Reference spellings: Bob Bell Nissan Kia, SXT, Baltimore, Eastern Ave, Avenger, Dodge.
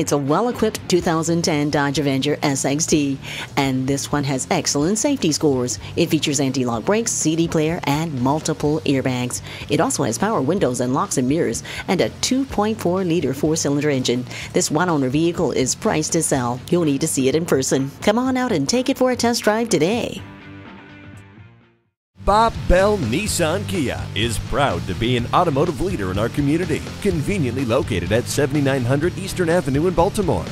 It's a well-equipped 2010 Dodge Avenger SXT, and this one has excellent safety scores. It features anti-lock brakes, CD player, and multiple airbags. It also has power windows and locks and mirrors, and a 2.4-liter four-cylinder engine. This one-owner vehicle is priced to sell. You'll need to see it in person. Come on out and take it for a test drive today. Bob Bell Nissan Kia is proud to be an automotive leader in our community. Conveniently located at 7900 Eastern Avenue in Baltimore.